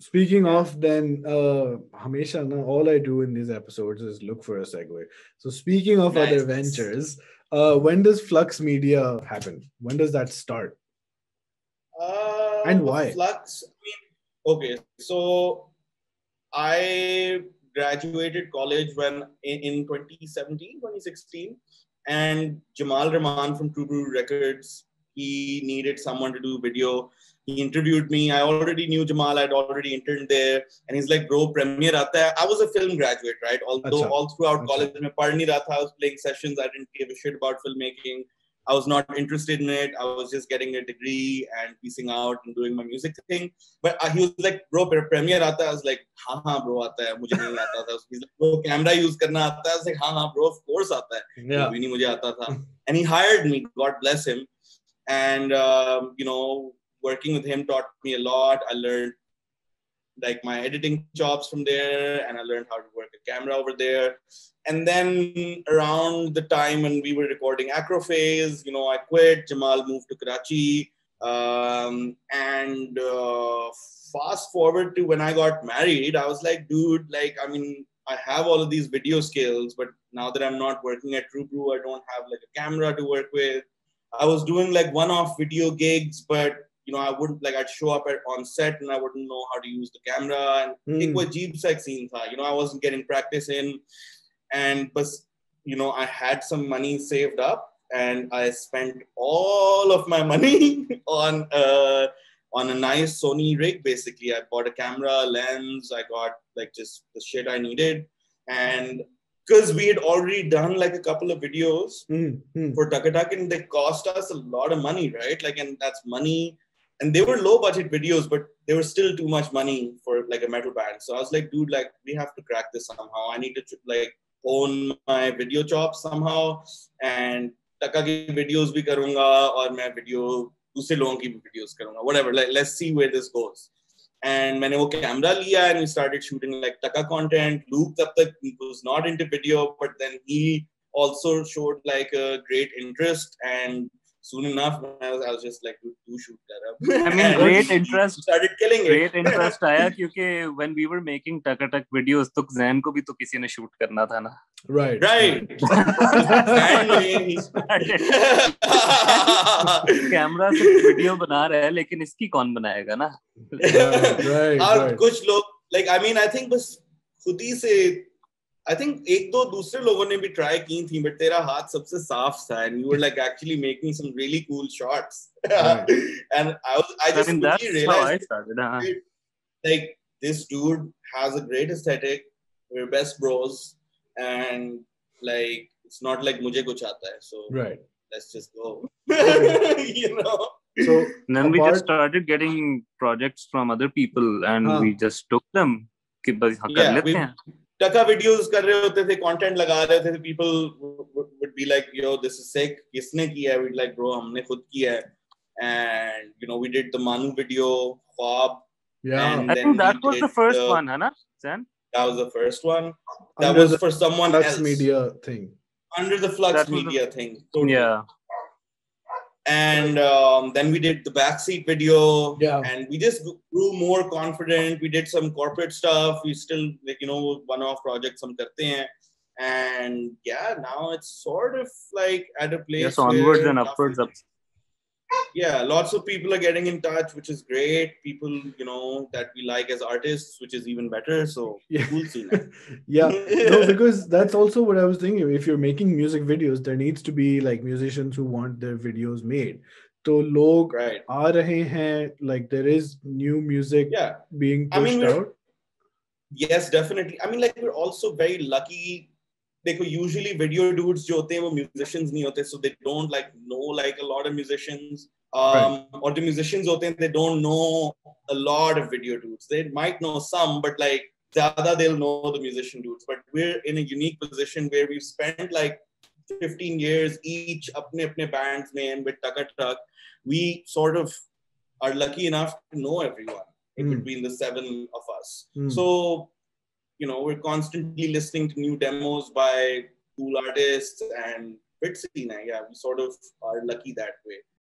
Speaking of then, Hamesha, all I do in these episodes is look for a segue. So speaking of other ventures, when does Flux Media happen? When does that start? And why? Flux, okay, so I graduated college when in 2017, 2016. And Jamal Rahman from True Brew Records, he needed someone to do video. He interviewed me. I already knew Jamal. I'd already interned there. And he's like, bro, premiere aata hai. I was a film graduate, right? Although all throughout college, mein padh nahi raha tha. I was playing sessions. I didn't give a shit about filmmaking. I was not interested in it. I was just getting a degree and peacing out and doing my music thing. But he was like, bro, premiere aata hai. I was like, ha, bro, aata hai. Mujhe nahi aata tha. He's like, bro, camera use karna aata hai. I was like, ha, bro, of course aata hai. Yeah. Bhi nahi mujhe aata tha. And he hired me. God bless him. And, working with him taught me a lot. I learned like my editing chops from there, and I learned how to work a camera over there. And then around the time when we were recording Acrophase, I quit. Jamal moved to Karachi. Fast forward to when I got married, I was like, dude, I have all of these video skills, but now that I'm not working at True Brew, I don't have like a camera to work with. I was doing like one-off video gigs, but I wouldn't I'd show up on set and I wouldn't know how to use the camera. And it was jeep scene tha. I wasn't getting practice in. And I had some money saved up, and I spent all of my money on a nice Sony rig. Basically, I bought a camera, lens. I got just the shit I needed, and because we had already done a couple of videos for Takatak, and they cost us a lot of money, right? And that's money. And they were low budget videos, but they were still too much money for a metal band. So I was like, dude, we have to crack this somehow. I need to own my video chops somehow. And Taka ki videos bhi karunga, aur main video dusre logon ki videos karunga. Whatever, let's see where this goes. And maine wo camera liya, and we started shooting Taka content. Luke tab tak was not into video, but then he also showed a great interest, and soon enough, I was just like, do shoot that up. I mean, great interest. Started killing it. Great interest आया क्योंकि when we were making Takatak videos, तो Zain को भी तो किसी ने shoot करना था ना. Right. Right. Camera से video बना रहा है, लेकिन इसकी कौन बनाएगा ना? Right. और कुछ लोग I think बस खुद ही से I think एक दो दूसरे लोगों ने भी try की थी, but तेरा हाथ सबसे साफ था, and you were actually making some really cool shots. Right. And I just really realized this dude has a great aesthetic. We're best bros, and it's not मुझे कुछ आता है, so right. Let's just go. So then we just started getting projects from other people, and we just took them. Taka videos kar rahe hote the, content laga rahe the, people would be like, yo, this is sick, kisne kiya hai? We'd like, bro, humne khud kiya hai. And we did the Manu video, Khwab. Yeah, and I think that was the first one, Hana? Zen? That was the first one. That under was for someone Flux else. Media thing. Under the Flux Media thing. Totally. Yeah. And then we did the backseat video, and we just grew more confident. We did some corporate stuff. We still, one-off projects some karte hain. And yeah, now it's sort of at a place. Yes, onwards and upwards. Yeah, lots of people are getting in touch, which is great. People, that we like as artists, which is even better. So we'll see that. Yeah, no, because that's also what I was thinking. If you're making music videos, there needs to be musicians who want their videos made. So log aa rahe hain, there is new music being pushed out. Yes, definitely. We're also very lucky. Usually video dudes jo hote hain wo musicians nahi hote, so they don't know a lot of musicians, or the musicians hote hain, they don't know a lot of video dudes. They might know some, but zyada they'll know the musician dudes. But we're in a unique position where we've spent 15 years each apne bands mein, and with Takatak, we sort of are lucky enough to know everyone between the 7 of us. So we're constantly listening to new demos by cool artists, and it's, we sort of are lucky that way.